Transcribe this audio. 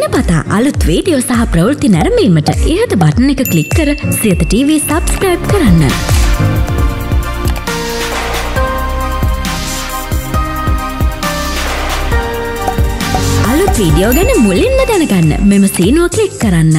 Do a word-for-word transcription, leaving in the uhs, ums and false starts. දිනපතා අලුත් වීඩියෝ සහ ප්‍රවෘත්ති නැරඹීමට ඉහත බටන් එක ක්ලික් කර සියත ටීවී subscribe කරන්න. අලුත් වීඩියෝ ගැන මුලින්ම දැනගන්න මෙම සීනුව ක්ලික් කරන්න.